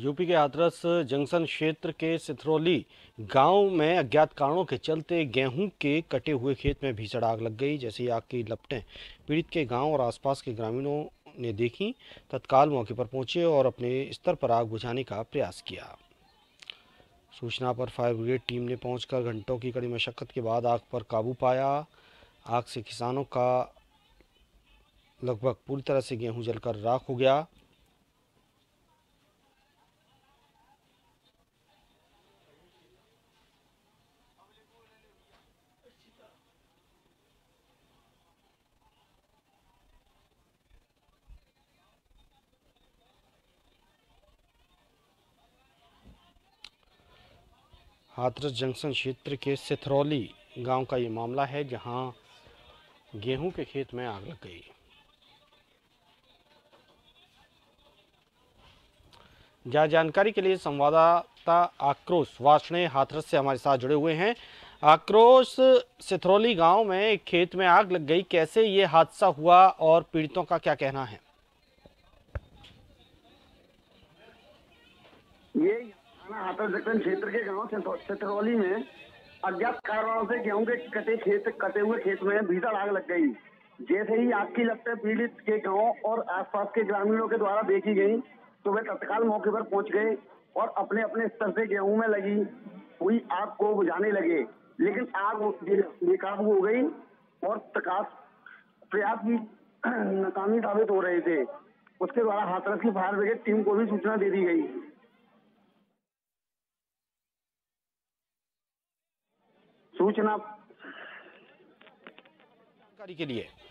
UP के Hathras junction क्षेत्र के सिथरौली गांव में अज्ञात कारणों के चलते गेहूं के कटे हुए खेत में भीषण आग लग गई। जैसी आग की लपटें पीड़ित के गांव और आसपास के ग्रामीणों ने देखी, तत्काल मौके पर पहुंचे और अपने स्तर पर आग बुझाने का प्रयास किया। सूचना पर फायर ब्रिगेड टीम ने पहुंचकर घंटों की कड़ी मशक्कत के बाद आग पर काबू पाया। आग से किसानों का लगभग पूरी तरह से गेहूं जलकर राख हो गया। हाथरस जंक्शन क्षेत्र के सिथरौली गांव का ये मामला है, जहां गेहूं के खेत में आग लग गई। जानकारी के लिए संवाददाता आक्रोश वासने हाथरस से हमारे साथ जुड़े हुए हैं। आक्रोश, सिथरौली गांव में एक खेत में आग लग गई, कैसे ये हादसा हुआ और पीड़ितों का क्या कहना है? ये हाथरस जंक्शन क्षेत्र के गांव सिथरौली में अज्ञात कारणों से गेहूं के कटे हुए खेत में भीषण आग लग गई। जैसे ही आग की लपटें पीड़ित के गांव और आसपास के ग्रामीणों के द्वारा देखी गई तो वे तत्काल मौके पर पहुंच गए और अपने अपने स्तर से गेहूं में लगी हुई आग को बुझाने लगे, लेकिन आग बेकाबू हो गई और प्रयास भी नाकामी साबित हो रहे थे। उसके द्वारा हाथरस की फायर ब्रिगेड टीम को भी सूचना दे दी गई। सूचना के लिए